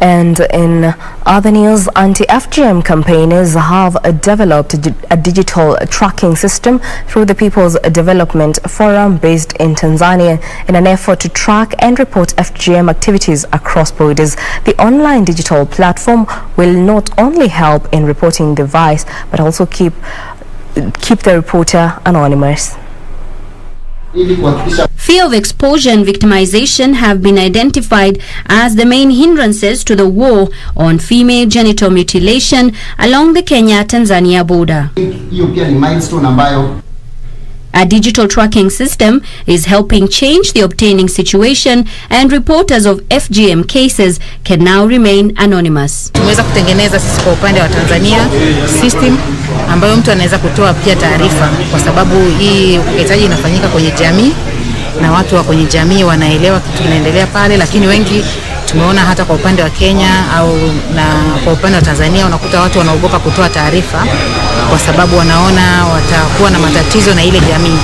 And in other news, anti-FGM campaigners have developed a digital tracking system through the People's Development Forum based in Tanzania in an effort to track and report FGM activities across borders. The online digital platform will not only help in reporting the vice, but also keep the reporter anonymous. Fear of exposure and victimization have been identified as the main hindrances to the war on female genital mutilation along the Kenya-Tanzania border. A digital tracking system is helping change the obtaining situation, and reporters of FGM cases can now remain anonymous. Tumeweza kutengeneza sisi kwa upande wa Tanzania system ambayo mtu anaweza kutoa pia taarifa, kwa sababu hii ukeketaji inafanyika kwenye jamii na watu wa kwenye jamii wanaelewa kitu kinaendelea pale, lakini wengi tumeona hata kwa upande wa Kenya au na kwa upande wa Tanzania unakuta watu wanaogopa kutoa taarifa kwa sababu wanaona watakuwa na matatizo na ile jamii.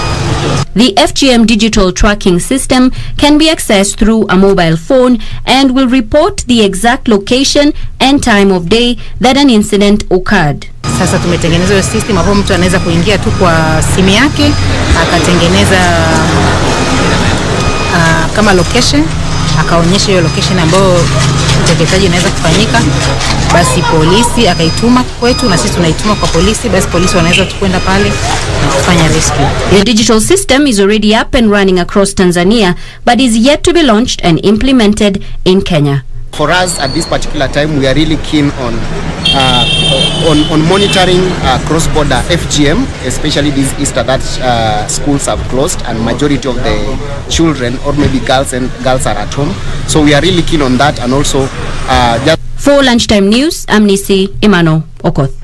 The FGM digital tracking system can be accessed through a mobile phone and will report the exact location and time of day that an incident occurred. Sasa tumetengeneza hiyo system ambapo mtu anaweza kuingia tu kwa simu yake akatengeneza kama location, akaonyesha hiyo location ambayo uteketaji inaweza kufanyika, basi polisi akaituma kwetu na sisi tunaituma kwa polisi, basi polisi wanaweza kwenda pale na kufanya rescue. The digital system is already up and running across Tanzania but is yet to be launched and implemented in Kenya. For us at this particular time, we are really keen on monitoring cross-border FGM, especially this Easter that schools have closed and majority of the children or maybe girls are at home. So we are really keen on that, and also. For Lunchtime News, Amnesty Emanuel Okoth.